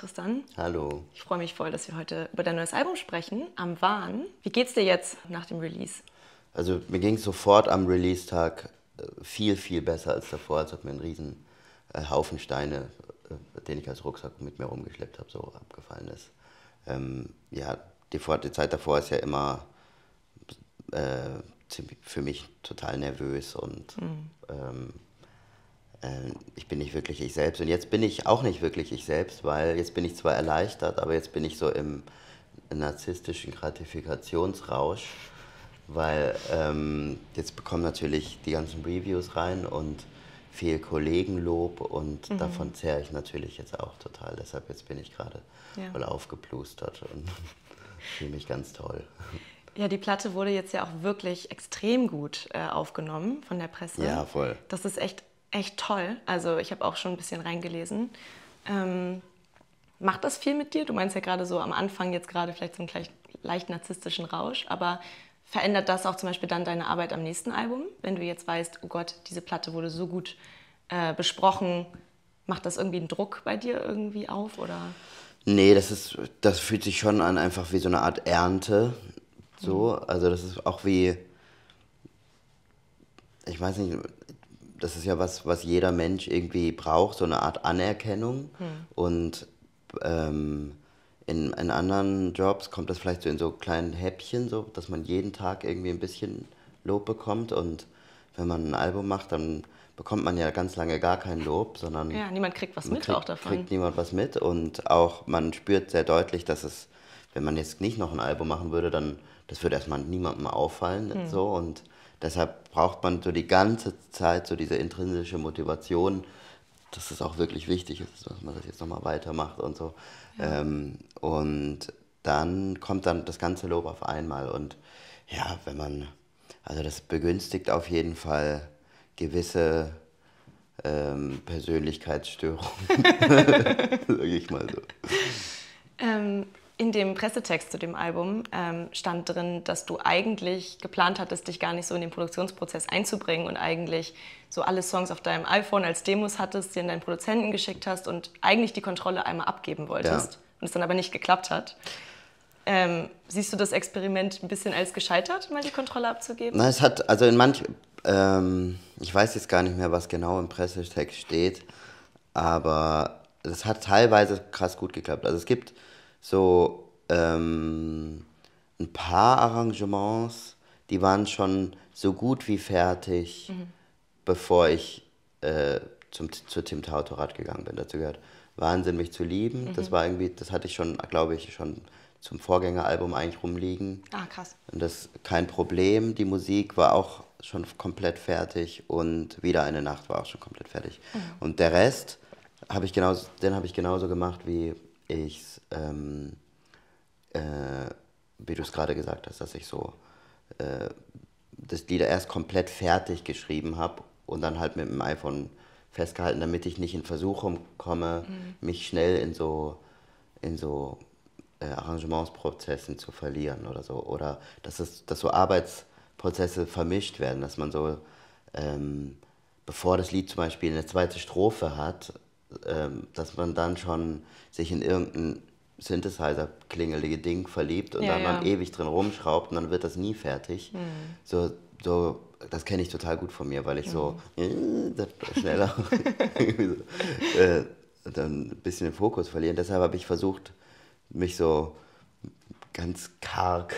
Tristan. Hallo. Ich freue mich voll, dass wir heute über dein neues Album sprechen, Am Wahn. Wie geht's dir jetzt nach dem Release? Also mir ging es sofort am Release-Tag viel, viel besser als davor. Als ob mir ein riesen Haufen Steine, den ich als Rucksack mit mir rumgeschleppt habe, so abgefallen ist. Ja, die Zeit davor ist ja immer für mich total nervös und ich bin nicht wirklich ich selbst. Und jetzt bin ich auch nicht wirklich ich selbst, weil jetzt bin ich zwar erleichtert, aber jetzt bin ich so im narzisstischen Gratifikationsrausch, weil jetzt bekommen natürlich die ganzen Reviews rein und viel Kollegenlob und davon zehre ich natürlich jetzt auch total. Deshalb jetzt bin ich gerade voll aufgeplustert und fühle mich ganz toll. Ja, die Platte wurde jetzt ja auch wirklich extrem gut aufgenommen von der Presse. Ja, voll. Das ist echt toll. Also ich habe auch schon ein bisschen reingelesen. Macht das viel mit dir? Du meinst ja gerade so am Anfang jetzt gerade vielleicht so einen leicht narzisstischen Rausch, aber verändert das auch zum Beispiel dann deine Arbeit am nächsten Album? Wenn du jetzt weißt, oh Gott, diese Platte wurde so gut besprochen, macht das irgendwie einen Druck bei dir irgendwie auf? Oder? Nee, das fühlt sich schon an einfach wie so eine Art Ernte. So, also das ist auch wie, ich weiß nicht, das ist ja was jeder Mensch irgendwie braucht, so eine Art Anerkennung. Und in anderen Jobs kommt das vielleicht so in so kleinen Häppchen, so, dass man jeden Tag irgendwie ein bisschen Lob bekommt. Und wenn man ein Album macht, dann bekommt man ja ganz lange gar kein Lob, sondern... Ja, niemand kriegt was mit auch davon. Kriegt niemand was mit und auch man spürt sehr deutlich, dass es, wenn man jetzt nicht noch ein Album machen würde, dann das würde erstmal niemandem auffallen. So, und deshalb braucht man so die ganze Zeit so diese intrinsische Motivation, dass es auch wirklich wichtig ist, dass man das jetzt nochmal weitermacht und so. Ja. Und dann kommt dann das ganze Lob auf einmal. Und ja, wenn man, also das begünstigt auf jeden Fall gewisse Persönlichkeitsstörungen, sage ich mal so. In dem Pressetext zu dem Album stand drin, dass du eigentlich geplant hattest, dich gar nicht so in den Produktionsprozess einzubringen und eigentlich so alle Songs auf deinem iPhone als Demos hattest, die an deinen Produzenten geschickt hast und eigentlich die Kontrolle einmal abgeben wolltest und es dann aber nicht geklappt hat. Siehst du das Experiment ein bisschen als gescheitert, mal die Kontrolle abzugeben? Na, es hat, also in manch, ich weiß jetzt gar nicht mehr, was genau im Pressetext steht, aber das hat teilweise krass gut geklappt. Also es gibt so ein paar Arrangements, die waren schon so gut wie fertig, bevor ich zu Tim Tautorat gegangen bin. Dazu gehört Wahnsinnig zu lieben. Das war irgendwie, das hatte ich schon, glaube ich, schon zum Vorgängeralbum eigentlich rumliegen. Ah, krass. Und das Kein Problem, die Musik war auch schon komplett fertig und Wieder eine Nacht war auch schon komplett fertig. Und der Rest, den habe ich genauso gemacht, wie ich es wie du es gerade gesagt hast, dass ich so das Lied erst komplett fertig geschrieben habe und dann halt mit dem iPhone festgehalten, damit ich nicht in Versuchung komme, mich schnell in so Arrangementsprozessen zu verlieren oder so. Oder dass so Arbeitsprozesse vermischt werden, dass man so, bevor das Lied zum Beispiel eine zweite Strophe hat, dass man dann schon sich in irgendein Synthesizer-klingelige Ding verliebt und dann man ewig drin rumschraubt und dann wird das nie fertig. So, das kenne ich total gut von mir, weil ich so schneller dann ein bisschen den Fokus verliere. Und deshalb habe ich versucht, mich so ganz karg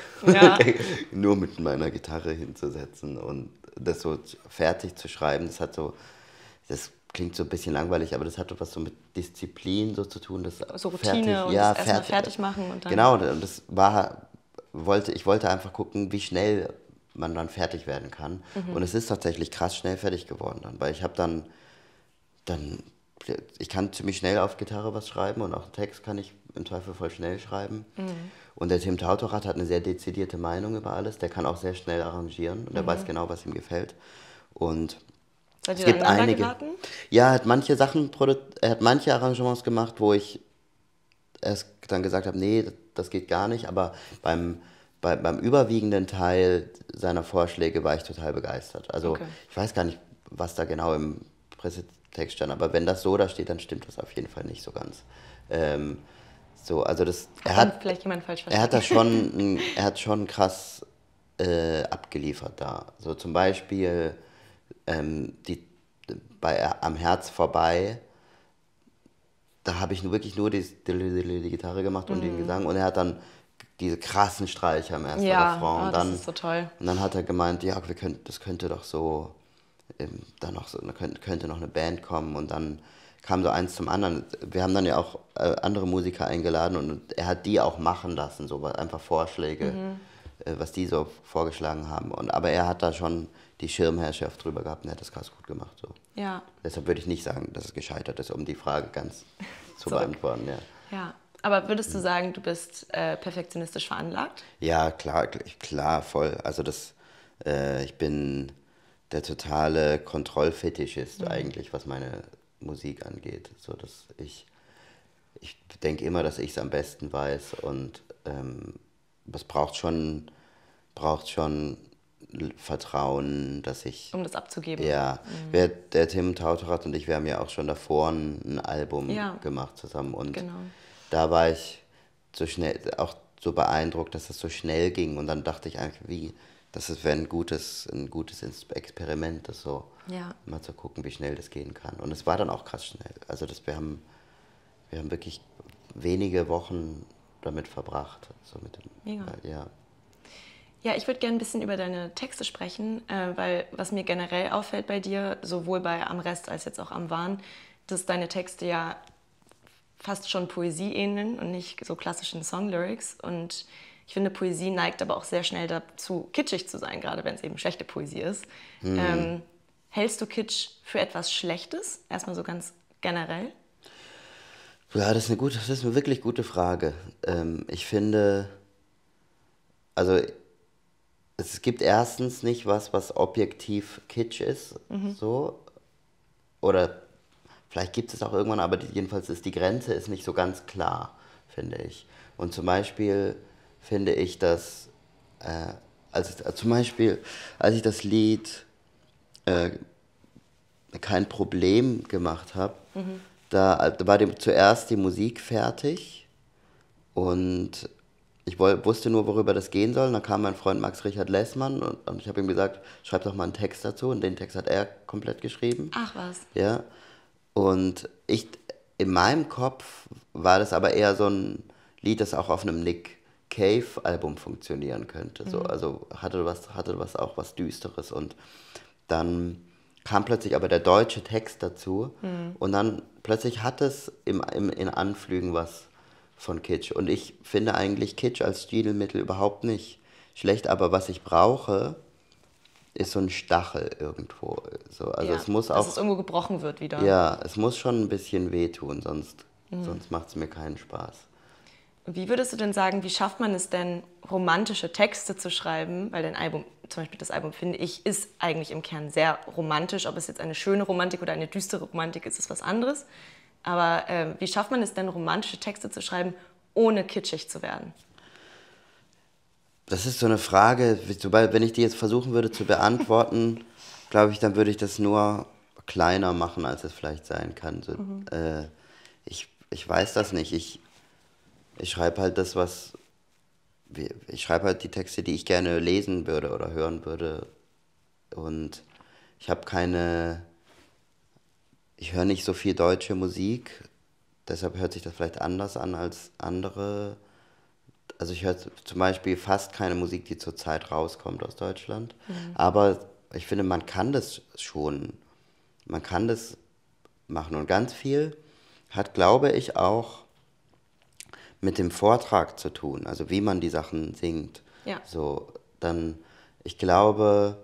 nur mit meiner Gitarre hinzusetzen und das so fertig zu schreiben. Das hat so... Das klingt so ein bisschen langweilig, aber das hat was so mit Disziplin so zu tun. Das so Routine fertig, und das erstmal fertig machen. Und dann genau, und das war, ich wollte einfach gucken, wie schnell man dann fertig werden kann. Und es ist tatsächlich krass schnell fertig geworden dann, weil ich habe dann, ich kann ziemlich schnell auf Gitarre was schreiben und auch Text kann ich im Zweifel voll schnell schreiben. Und der Tim Tautorat hat eine sehr dezidierte Meinung über alles, der kann auch sehr schnell arrangieren und der weiß genau, was ihm gefällt. Und seid ihr dann aneinander geraten? Ja, er hat manche Arrangements gemacht, wo ich erst dann gesagt habe, nee, das geht gar nicht. Aber beim überwiegenden Teil seiner Vorschläge war ich total begeistert. Also ich weiß gar nicht, was da genau im Text stand. Aber wenn das so da steht, dann stimmt das auf jeden Fall nicht so ganz. So, also das, er hat das schon krass abgeliefert da. So zum Beispiel bei Am Herz vorbei, da habe ich wirklich nur die Gitarre gemacht und den Gesang, und er hat dann diese krassen Streicher im ersten Refrain. Und dann, das ist so toll. Und dann hat er gemeint, ja, das könnte doch so, könnte noch eine Band kommen, und dann kam so eins zum anderen. Wir haben dann ja auch andere Musiker eingeladen, und er hat die auch machen lassen, so einfach Vorschläge, was die so vorgeschlagen haben. Aber er hat da schon die Schirmherrschaft drüber gehabt und er hat das krass gut gemacht. So. Ja. Deshalb würde ich nicht sagen, dass es gescheitert ist, um die Frage ganz zu beantworten. Ja. Ja. Aber würdest du sagen, du bist perfektionistisch veranlagt? Ja, klar, voll. Also das, ich bin der totale Kontrollfetischist eigentlich, was meine Musik angeht, so dass ich denke immer, dass ich es am besten weiß, und das braucht schon Vertrauen, dass ich... Um das abzugeben. Ja, der Tim Tautorat und ich, wir haben ja auch schon davor ein Album gemacht zusammen, und da war ich so schnell, auch so beeindruckt, dass das so schnell ging, und dann dachte ich eigentlich, das wäre ein gutes Experiment, das so mal zu gucken, wie schnell das gehen kann. Und es war dann auch krass schnell. Also wir haben wirklich wenige Wochen damit verbracht. So mit dem, ja, ich würde gerne ein bisschen über deine Texte sprechen, weil was mir generell auffällt bei dir, sowohl bei Am Rest als jetzt auch Am Wahn, dass deine Texte ja fast schon Poesie ähneln und nicht so klassischen Songlyrics. Und ich finde, Poesie neigt aber auch sehr schnell dazu, kitschig zu sein, gerade wenn es eben schlechte Poesie ist. Hältst du Kitsch für etwas Schlechtes? Erstmal so ganz generell. Ja, das ist eine wirklich gute Frage. Ich finde, also es gibt erstens nicht was objektiv Kitsch ist. So. Oder vielleicht gibt es auch irgendwann, aber jedenfalls ist die Grenze nicht so ganz klar, finde ich. Und zum Beispiel finde ich, dass, als ich das Lied Kein Problem gemacht habe, da war zuerst die Musik fertig, und ich wusste nur, worüber das gehen soll. Und dann kam mein Freund Max-Richard Lessmann, und ich habe ihm gesagt, schreib doch mal einen Text dazu, und den Text hat er komplett geschrieben. Ach was. Ja, und in meinem Kopf war das aber eher so ein Lied, das auch auf einem Nick-Cave-Album funktionieren könnte. So, also hatte was Düsteres, und dann kam plötzlich aber der deutsche Text dazu, und dann plötzlich hat es in Anflügen was von Kitsch. Und ich finde eigentlich Kitsch als Stilmittel überhaupt nicht schlecht, aber was ich brauche, ist so ein Stachel irgendwo. So, also es muss auch, dass es irgendwo gebrochen wird wieder. Ja, es muss schon ein bisschen wehtun, sonst macht es mir keinen Spaß. Wie würdest du denn sagen, wie schafft man es denn, romantische Texte zu schreiben? Weil dein Album, zum Beispiel das Album, finde ich, ist eigentlich im Kern sehr romantisch. Ob es jetzt eine schöne Romantik oder eine düstere Romantik ist, ist was anderes. Aber wie schafft man es denn, romantische Texte zu schreiben, ohne kitschig zu werden? Das ist so eine Frage, wenn ich die jetzt versuchen würde zu beantworten, glaube ich, dann würde ich das nur kleiner machen, als es vielleicht sein kann. So, ich weiß das nicht. Ich schreibe halt ich schreibe halt die Texte, die ich gerne lesen würde oder hören würde, und ich höre nicht so viel deutsche Musik, deshalb hört sich das vielleicht anders an als andere. Also ich höre zum Beispiel fast keine Musik, die zurzeit rauskommt aus Deutschland, aber ich finde, man kann das machen, und ganz viel hat, glaube ich, auch mit dem Vortrag zu tun, also wie man die Sachen singt. Ja. So, dann, ich glaube,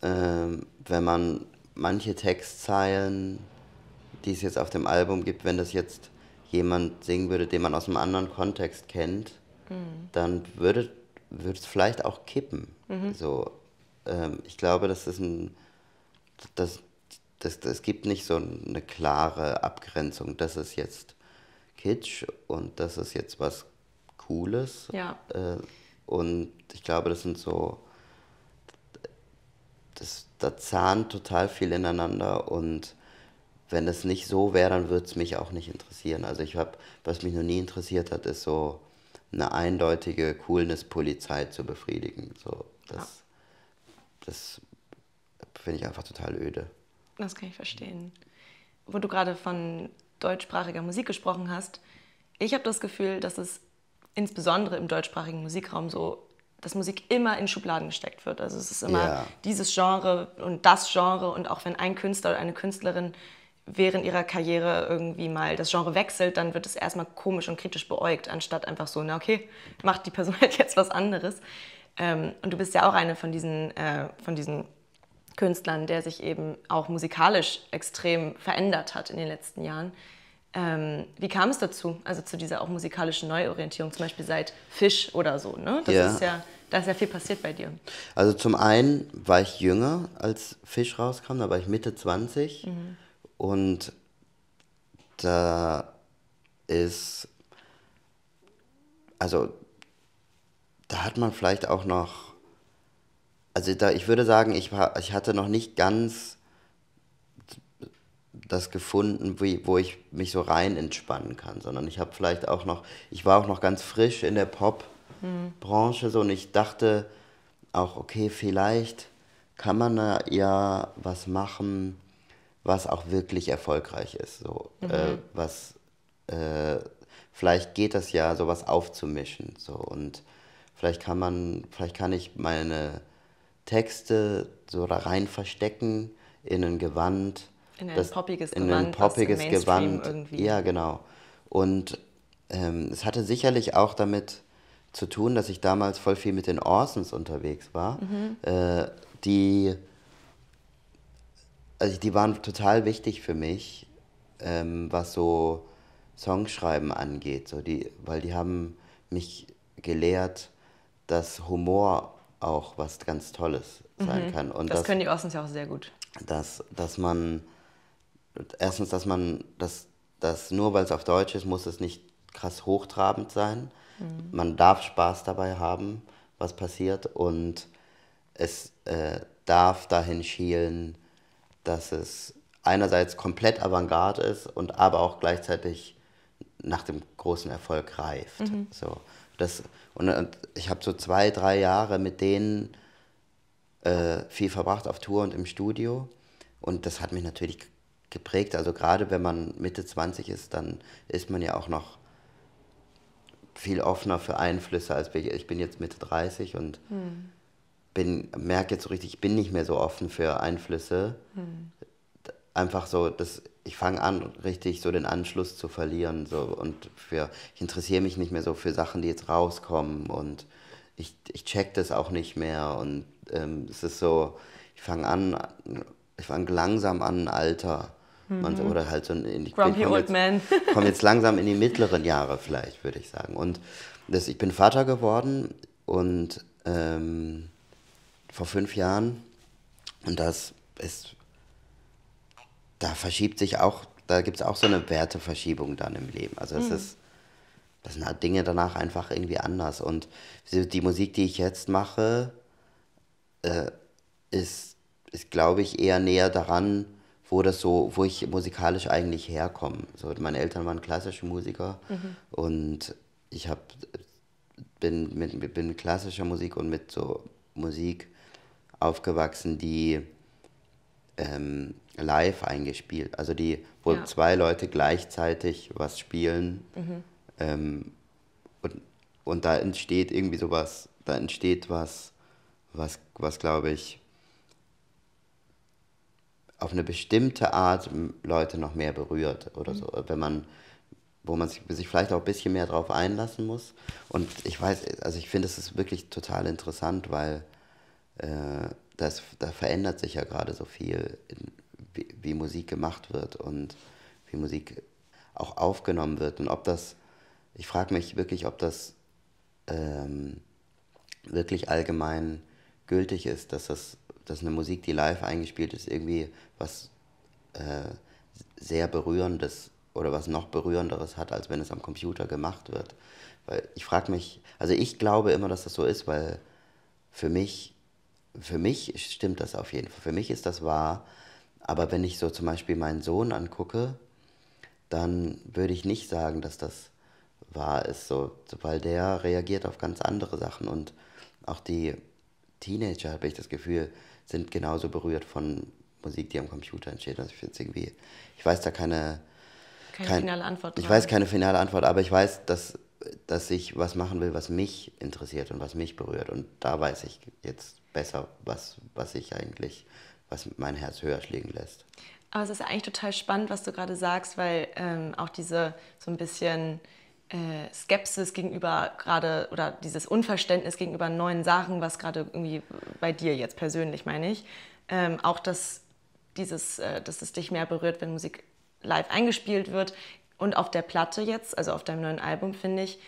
wenn man manche Textzeilen, die es jetzt auf dem Album gibt, wenn das jetzt jemand singen würde, den man aus einem anderen Kontext kennt, dann würde es vielleicht auch kippen. So, ich glaube, es gibt nicht so eine klare Abgrenzung, dass es jetzt Kitsch und das ist jetzt was Cooles. Ja. Und ich glaube, da zahnt total viel ineinander, und wenn es nicht so wäre, dann würde es mich auch nicht interessieren. Also ich habe, was mich noch nie interessiert hat, ist so eine eindeutige Coolness-Polizei zu befriedigen. So, das finde ich einfach total öde. Das kann ich verstehen. Wo du gerade von deutschsprachiger Musik gesprochen hast, ich habe das Gefühl, dass es insbesondere im deutschsprachigen Musikraum so, dass Musik immer in Schubladen gesteckt wird. Also es ist immer dieses Genre und auch wenn ein Künstler oder eine Künstlerin während ihrer Karriere irgendwie mal das Genre wechselt, dann wird es erstmal komisch und kritisch beäugt, anstatt einfach so, na okay, macht die Person halt jetzt was anderes. Und du bist ja auch eine von diesen Künstlern, der sich eben auch musikalisch extrem verändert hat in den letzten Jahren. Wie kam es dazu, also zu dieser auch musikalischen Neuorientierung, zum Beispiel seit Fisch oder so, ne? Da ist ja viel passiert bei dir. Also zum einen war ich jünger, als Fisch rauskam, da war ich Mitte 20. Mhm. Und da ist, also da hat man vielleicht auch noch, also da, ich würde sagen, ich hatte noch nicht ganz das gefunden, wo ich mich so rein entspannen kann, sondern ich habe vielleicht auch noch, ich war auch noch ganz frisch in der Pop-Branche so, und ich dachte auch, okay, vielleicht kann man da ja was machen, was auch wirklich erfolgreich ist. So, vielleicht geht das ja, sowas aufzumischen. So, und vielleicht kann ich meine Texte so da rein verstecken in ein Gewand. In ein poppiges Gewand irgendwie. Ja, genau. Und es hatte sicherlich auch damit zu tun, dass ich damals voll viel mit den Orsons unterwegs war. Mhm. Die waren total wichtig für mich, was so Songschreiben angeht. So weil die haben mich gelehrt, dass Humor auch was ganz Tolles sein kann. Und das können die Orsons ja auch sehr gut. Dass nur weil es auf Deutsch ist, muss es nicht krass hochtrabend sein. Mhm. Man darf Spaß dabei haben, was passiert. Und es darf dahin schielen, dass es einerseits komplett Avantgarde ist, und aber auch gleichzeitig nach dem großen Erfolg reift. Mhm. So, und ich habe so 2-3 Jahre mit denen viel verbracht auf Tour und im Studio. Und das hat mich natürlich geprägt. Also gerade wenn man Mitte 20 ist, dann ist man ja auch noch viel offener für Einflüsse als ich bin jetzt Mitte 30 und merke jetzt so richtig, ich bin nicht mehr so offen für Einflüsse. Einfach so, dass ich fange an, richtig so den Anschluss zu verlieren. So, und ich interessiere mich nicht mehr so für Sachen, die jetzt rauskommen, und ich check das auch nicht mehr. Und es ist so, ich fange langsam an ein Alter. Oder halt so in die Grumpy Old Man. Ich komme jetzt langsam in die mittleren Jahre vielleicht, würde ich sagen. Und ich bin Vater geworden und vor 5 Jahren. Und da verschiebt sich auch, da gibt es auch so eine Werteverschiebung dann im Leben. Also das sind halt Dinge danach einfach irgendwie anders. Und die Musik, die ich jetzt mache, ist glaube ich, eher näher daran, wo ich musikalisch eigentlich herkomme. So, meine Eltern waren klassische Musiker und ich bin mit klassischer Musik und mit so Musik aufgewachsen, die live eingespielt, also wo 2 Leute gleichzeitig was spielen und da entsteht irgendwie sowas, was glaube ich auf eine bestimmte Art Leute noch mehr berührt oder so, wo man sich vielleicht auch ein bisschen mehr drauf einlassen muss. Und ich finde, es ist wirklich total interessant, weil da verändert sich ja gerade so viel, wie Musik gemacht wird und wie Musik auch aufgenommen wird. Und ich frage mich wirklich, ob das wirklich allgemein gültig ist, dass eine Musik, die live eingespielt ist, irgendwie was sehr Berührendes oder was noch Berührenderes hat, als wenn es am Computer gemacht wird. Weil ich frage mich, also ich glaube immer, dass das so ist, weil für mich stimmt das auf jeden Fall. Für mich ist das wahr, Aber wenn ich so zum Beispiel meinen Sohn angucke, dann würde ich nicht sagen, dass das wahr ist, so, weil der reagiert auf ganz andere Sachen. Und auch die Teenager, habe ich das Gefühl, sind genauso berührt von Musik, die am Computer entsteht. Also ich finde es irgendwie, ich weiß da keine finale Antwort. Ich weiß keine finale Antwort, aber ich weiß, dass ich was machen will, was mich interessiert und was mich berührt. Und da weiß ich jetzt besser, was mein Herz höher schlägen lässt. Aber es ist eigentlich total spannend, was du gerade sagst, weil auch diese so ein bisschen Skepsis gegenüber gerade oder dieses Unverständnis gegenüber neuen Sachen, was gerade irgendwie bei dir jetzt persönlich, meine ich, auch dass es dich mehr berührt, wenn Musik live eingespielt wird. Und auf der Platte jetzt, also auf deinem neuen Album, finde ich,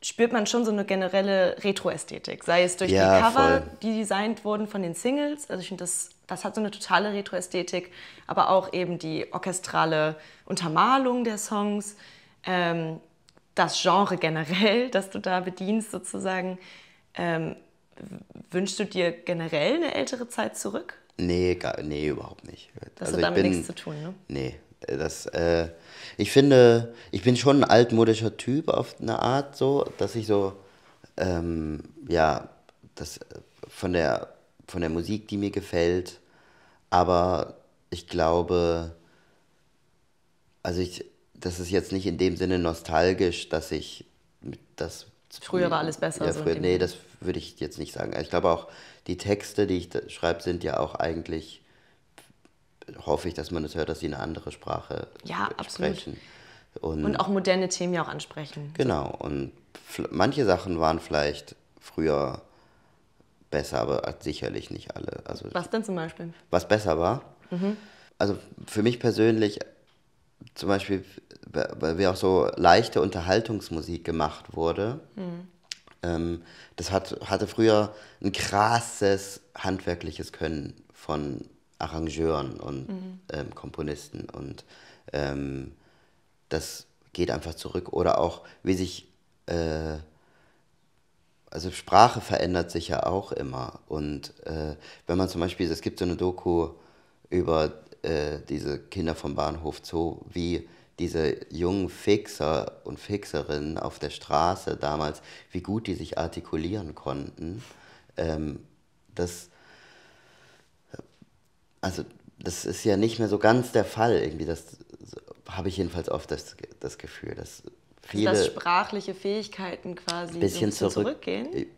spürt man schon so eine generelle Retro-Ästhetik. Sei es durch die Cover, voll, die designt wurden von den Singles. Also ich finde, das hat so eine totale Retro-Ästhetik. Aber auch eben die orchestrale Untermalung der Songs, das Genre generell, das du da bedienst sozusagen. Wünschst du dir generell eine ältere Zeit zurück? Nee, nee, überhaupt nicht. Das hat damit nichts zu tun, ne? Nee. Ich finde, ich bin schon ein altmodischer Typ auf eine Art, so, dass ich so, das von der Musik, die mir gefällt, aber ich glaube, also das ist jetzt nicht in dem Sinne nostalgisch, dass ich das... Früher war alles besser. Ja, so früher, nee, das würde ich jetzt nicht sagen. Ich glaube auch, die Texte, die ich schreibe, sind ja auch eigentlich... hoffe ich, dass man das hört, dass sie eine andere Sprache sprechen. Und auch moderne Themen ja auch ansprechen. Genau. Und manche Sachen waren vielleicht früher besser, aber sicherlich nicht alle. Also, was denn zum Beispiel? Was besser war? Mhm. Also für mich persönlich zum Beispiel, weil wir auch so leichte Unterhaltungsmusik gemacht wurde, das hatte früher ein krasses handwerkliches Können von Arrangeuren und Komponisten und das geht einfach zurück. Oder auch, wie sich, also Sprache verändert sich ja auch immer. Und wenn man zum Beispiel, es gibt so eine Doku über diese Kinder vom Bahnhof Zoo, wie diese jungen Fixer und Fixerinnen auf der Straße damals, wie gut die sich artikulieren konnten, das ist ja nicht mehr so ganz der Fall irgendwie. Das habe ich jedenfalls oft das Gefühl, dass viele... Also dass sprachliche Fähigkeiten quasi ein bisschen zurückgehen?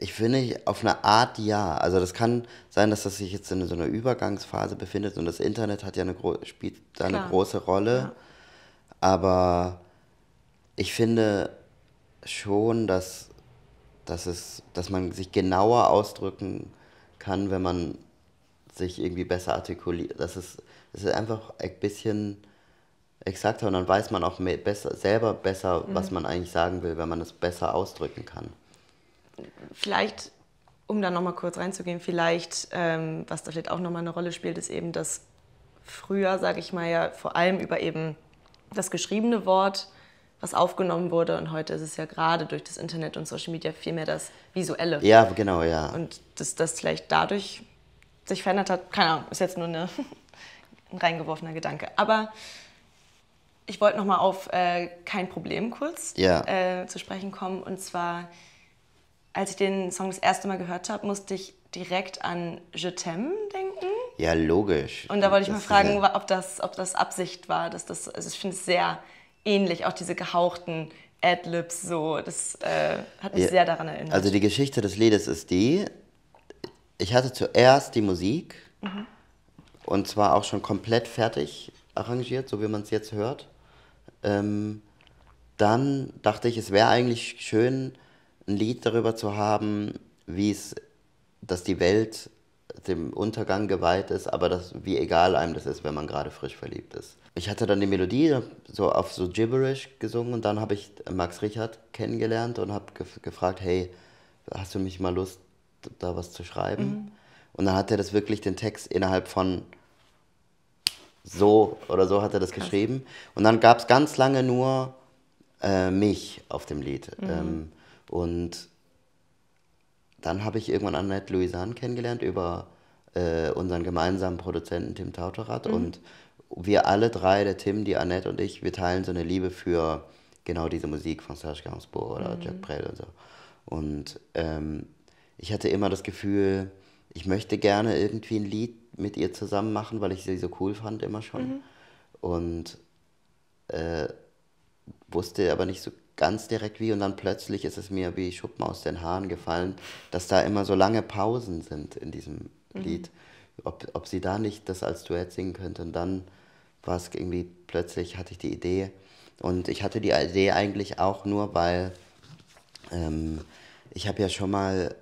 Ich finde, auf eine Art ja. Also das kann sein, dass das sich jetzt in so einer Übergangsphase befindet und das Internet hat ja spielt da eine große Rolle. Ja. Aber ich finde schon, dass man sich genauer ausdrücken kann, wenn man sich irgendwie besser artikuliert. Das ist einfach ein bisschen exakter und dann weiß man auch selber besser, was man eigentlich sagen will, wenn man es besser ausdrücken kann. Vielleicht, um da nochmal kurz reinzugehen, was da vielleicht auch nochmal eine Rolle spielt, ist eben, dass früher, sage ich mal, ja vor allem über eben das geschriebene Wort, was aufgenommen wurde, und heute ist es ja gerade durch das Internet und Social Media vielmehr das Visuelle. Ja, genau, ja. Und dass das vielleicht dadurch sich verändert hat, keine Ahnung, ist jetzt nur ein reingeworfener Gedanke. Aber ich wollte nochmal auf Kein Problem kurz zu sprechen kommen. Und zwar, als ich den Song das erste Mal gehört habe, musste ich direkt an Je t'aime denken. Ja, logisch. Und da wollte ich mal fragen, ob das Absicht war, dass das, also ich finde es sehr... ähnlich, auch diese gehauchten Ad-Libs, so, das hat mich sehr daran erinnert. Also die Geschichte des Liedes ist die, ich hatte zuerst die Musik und zwar auch schon komplett fertig arrangiert, so wie man es jetzt hört. Dann dachte ich, es wäre eigentlich schön, ein Lied darüber zu haben, dass die Welt dem Untergang geweiht ist, aber wie egal einem das ist, wenn man gerade frisch verliebt ist. Ich hatte dann die Melodie so auf so Gibberish gesungen und dann habe ich Max-Richard kennengelernt und habe gefragt, hey, hast du nicht mal Lust, da was zu schreiben? Und dann hat er das wirklich, den Text innerhalb von so oder so hat er das geschrieben. Und dann gab es ganz lange nur mich auf dem Lied. Und dann habe ich irgendwann Annett Louisan kennengelernt über unseren gemeinsamen Produzenten Tim Tautorat. Mhm. Und wir alle drei, der Tim, die Annett und ich, wir teilen so eine Liebe für genau diese Musik von Serge Gainsbourg oder Jacques Prévert und so. Und ich hatte immer das Gefühl, ich möchte gerne irgendwie ein Lied mit ihr zusammen machen, weil ich sie so cool fand immer schon. Mhm. Und wusste aber nicht so ganz direkt wie. Und dann plötzlich ist es mir wie Schuppen aus den Haaren gefallen, dass da immer so lange Pausen sind in diesem Lied. Ob sie da nicht das als Duett singen könnte. Und dann war es irgendwie, plötzlich hatte ich die Idee. Und ich hatte die Idee eigentlich auch nur, weil ich habe ja schon mal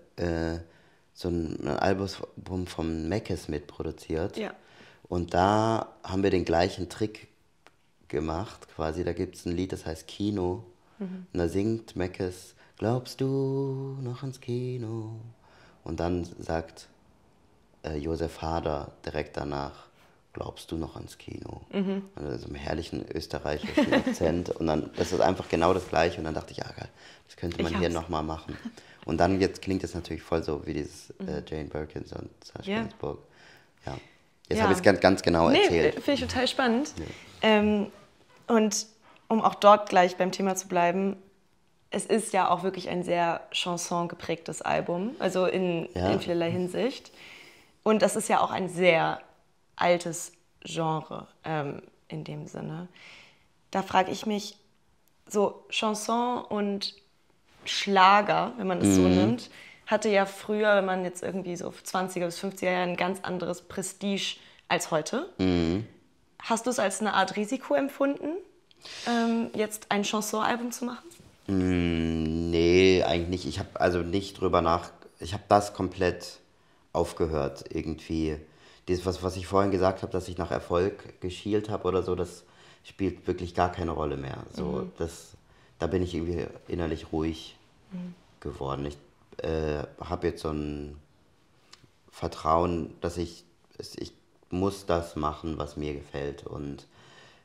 so ein Album von Meckes mitproduziert. Ja. Und da haben wir den gleichen Trick gemacht, quasi. Da gibt es ein Lied, das heißt Kino. Mhm. Und da singt Meckes, glaubst du noch ans Kino? Und dann sagt Josef Hader direkt danach, glaubst du noch ans Kino? Mhm. Also so einem herrlichen österreichischen Akzent. Und dann, das ist einfach genau das Gleiche. Und dann dachte ich, ja geil, das könnte man hier nochmal machen. Und dann jetzt klingt das natürlich voll so wie dieses Jane Birkins und Serge Gainsbourg. Ja. Jetzt habe ich es ganz genau erzählt. Finde ich total spannend. Ja. Und um auch dort gleich beim Thema zu bleiben, es ist ja auch wirklich ein sehr chanson geprägtes Album, also in vielerlei Hinsicht. Und das ist ja auch ein sehr altes Genre in dem Sinne. Da frage ich mich, so Chanson und Schlager, wenn man es so nimmt, hatte ja früher, wenn man jetzt irgendwie so 20er bis 50er Jahren, ein ganz anderes Prestige als heute. Mhm. Hast du es als eine Art Risiko empfunden, jetzt ein Chanson-Album zu machen? Nee, eigentlich nicht. Ich habe also nicht drüber nach... Ich habe das komplett aufgehört irgendwie. Dieses, was ich vorhin gesagt habe, dass ich nach Erfolg geschielt habe oder so, das spielt wirklich gar keine Rolle mehr. So, da bin ich irgendwie innerlich ruhig geworden. Ich habe jetzt so ein Vertrauen, dass ich muss das machen, was mir gefällt. Und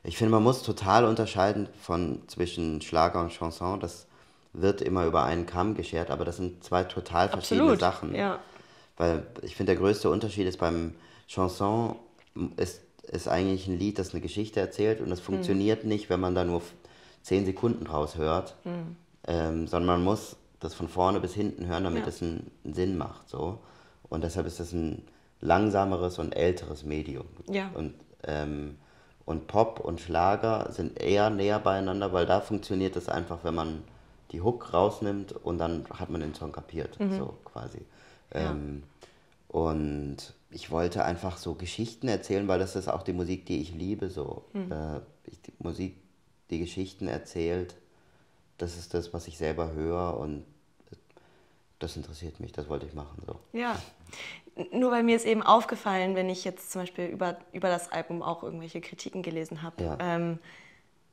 ich finde, man muss total unterscheiden zwischen Schlager und Chanson. Das wird immer über einen Kamm geschert, aber das sind zwei total verschiedene Sachen. Ja. Weil ich finde, der größte Unterschied ist, beim Chanson ist eigentlich ein Lied, das eine Geschichte erzählt, und das funktioniert nicht, wenn man da nur 10 Sekunden draus hört, sondern man muss das von vorne bis hinten hören, damit es einen Sinn macht. So. Und deshalb ist das ein langsameres und älteres Medium. Ja. Und Pop und Schlager sind eher näher beieinander, weil da funktioniert es einfach, wenn man die Hook rausnimmt und dann hat man den Song kapiert, so quasi. Ja. Und ich wollte einfach so Geschichten erzählen, weil das ist auch die Musik, die ich liebe. So. Die Musik, die Geschichten erzählt, das ist das, was ich selber höre, und das interessiert mich, das wollte ich machen. So. Ja, nur weil mir ist eben aufgefallen, wenn ich jetzt zum Beispiel über das Album auch irgendwelche Kritiken gelesen habe,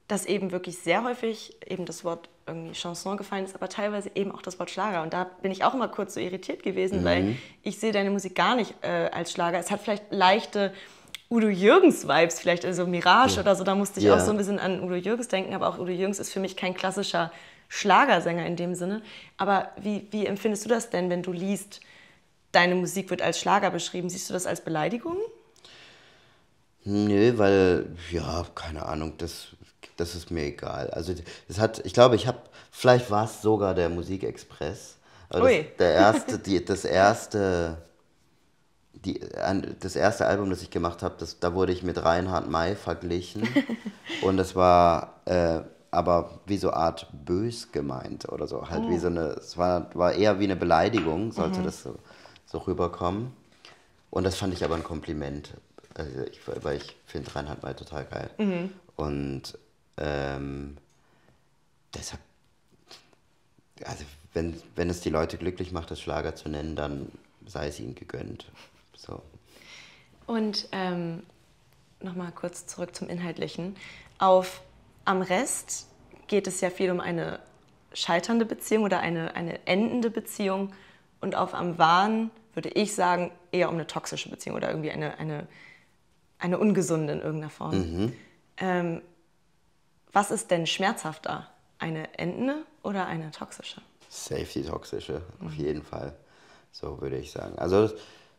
dass eben wirklich sehr häufig eben das Wort irgendwie Chanson gefallen ist, aber teilweise eben auch das Wort Schlager. Und da bin ich auch immer kurz so irritiert gewesen, weil ich sehe deine Musik gar nicht als Schlager. Es hat vielleicht leichte Udo Jürgens-Vibes, vielleicht also Mirage oder so. Da musste ich auch so ein bisschen an Udo Jürgens denken, aber auch Udo Jürgens ist für mich kein klassischer Schlagersänger in dem Sinne. Aber wie empfindest du das denn, wenn du liest, deine Musik wird als Schlager beschrieben? Siehst du das als Beleidigung? Nö, weil, ja, keine Ahnung, das ist mir egal. Also ich glaube, vielleicht war es sogar der Musikexpress. Also das erste Album, das ich gemacht habe, da wurde ich mit Reinhard Mey verglichen. Und das war aber wie so eine Art bös gemeint oder so. Halt wie so eine, es war eher wie eine Beleidigung, sollte das so rüberkommen. Und das fand ich aber ein Kompliment. Also weil ich finde Reinhard Mey total geil. Und deshalb, also wenn es die Leute glücklich macht, das Schlager zu nennen, dann sei es ihnen gegönnt. So. Und nochmal kurz zurück zum Inhaltlichen. Auf Am Rest geht es ja viel um eine scheiternde Beziehung oder eine endende Beziehung. Und auf Am Wahn würde ich sagen, eher um eine toxische Beziehung oder irgendwie eine ungesunde in irgendeiner Form. Was ist denn schmerzhafter? Eine endende oder eine toxische? Safety toxische, auf jeden Fall. So würde ich sagen. Also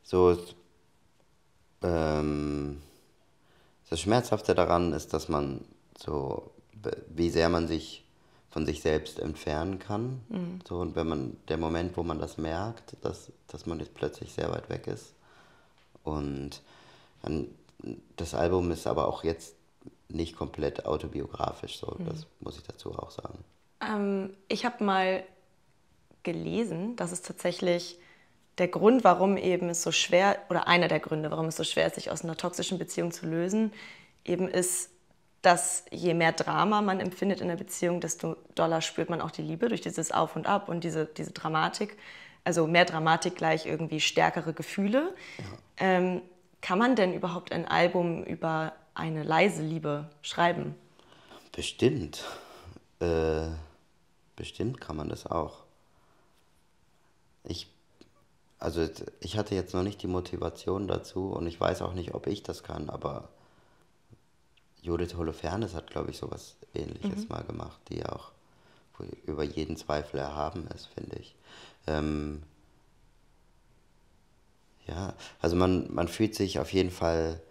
so Das Schmerzhafte daran ist, dass man so, wie sehr man sich von sich selbst entfernen kann. Mhm. So, und wenn man, der Moment, wo man das merkt, dass man jetzt plötzlich sehr weit weg ist. Und dann, das Album ist aber auch jetzt nicht komplett autobiografisch, so, das muss ich dazu auch sagen. Ich habe mal gelesen, dass es tatsächlich der Grund, warum eben es so schwer, oder einer der Gründe, warum es so schwer ist, sich aus einer toxischen Beziehung zu lösen, eben ist, dass je mehr Drama man empfindet in der Beziehung, desto doller spürt man auch die Liebe durch dieses Auf und Ab und diese Dramatik. Also mehr Dramatik gleich irgendwie stärkere Gefühle. Ja. Kann man denn überhaupt ein Album über eine leise Liebe schreiben? Bestimmt. Bestimmt kann man das auch. Ich hatte jetzt noch nicht die Motivation dazu und ich weiß auch nicht, ob ich das kann, aber Judith Holofernes hat, glaube ich, sowas Ähnliches mal gemacht, die auch über jeden Zweifel erhaben ist, finde ich. Ja, also man fühlt sich auf jeden Fall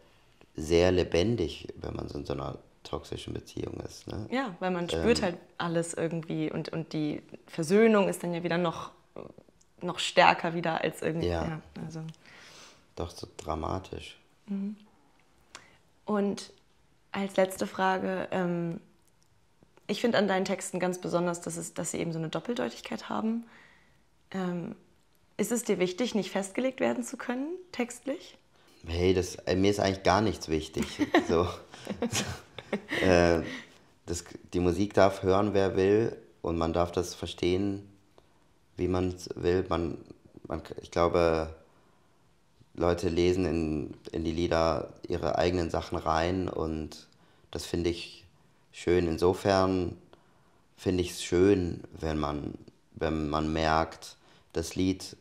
sehr lebendig, wenn man in so einer toxischen Beziehung ist. Ne? Ja, weil man spürt halt alles irgendwie und die Versöhnung ist dann ja wieder noch stärker wieder als irgendwie. Ja, also. Doch so dramatisch. Mhm. Und als letzte Frage, ich finde an deinen Texten ganz besonders, dass sie eben so eine Doppeldeutigkeit haben. Ist es dir wichtig, nicht festgelegt werden zu können, textlich? Hey, mir ist eigentlich gar nichts wichtig. So. Die Musik darf hören, wer will, und man darf das verstehen, wie man es will. Ich glaube, Leute lesen in die Lieder ihre eigenen Sachen rein, und das finde ich schön. Insofern finde ich es schön, wenn man merkt, das Lied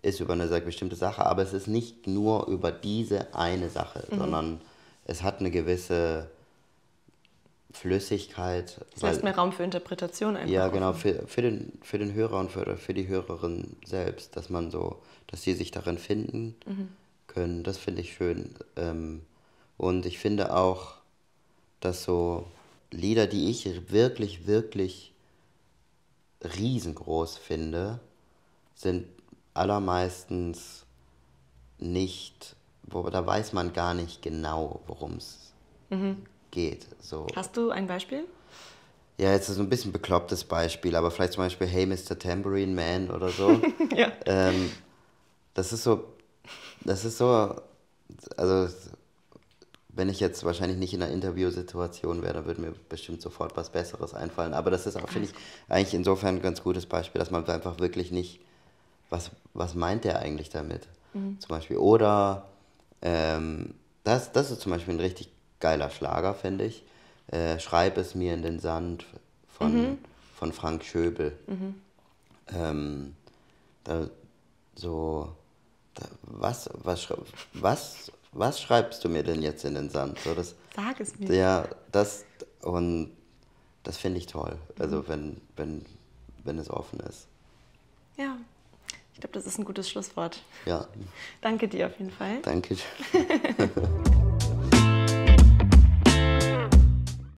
ist über eine bestimmte Sache, aber es ist nicht nur über diese eine Sache, sondern es hat eine gewisse Flüssigkeit. Das heißt, mehr Raum für Interpretation einfach. Ja, genau, für den Hörer und für die Hörerin selbst, dass sie sich darin finden können, das finde ich schön. Und ich finde auch, dass so Lieder, die ich wirklich, wirklich riesengroß finde, sind allermeistens nicht, da weiß man gar nicht genau, worum es geht. So. Hast du ein Beispiel? Ja, jetzt ist ein bisschen beklopptes Beispiel, aber vielleicht zum Beispiel Hey Mr. Tambourine Man oder so. Ja. Also wenn ich jetzt wahrscheinlich nicht in einer Interviewsituation wäre, dann würde mir bestimmt sofort was Besseres einfallen. Aber das ist auch, finde ich, eigentlich insofern ein ganz gutes Beispiel, dass man einfach wirklich nicht, was meint der eigentlich damit? Zum Beispiel. Oder das ist zum Beispiel ein richtig geiler Schlager, finde ich. Schreib es mir in den Sand von Frank Schöbel. Was schreibst du mir denn jetzt in den Sand? So, sag es mir. Ja, das finde ich toll. Also wenn es offen ist. Ja, ich glaube, das ist ein gutes Schlusswort. Ja. Danke dir auf jeden Fall. Danke.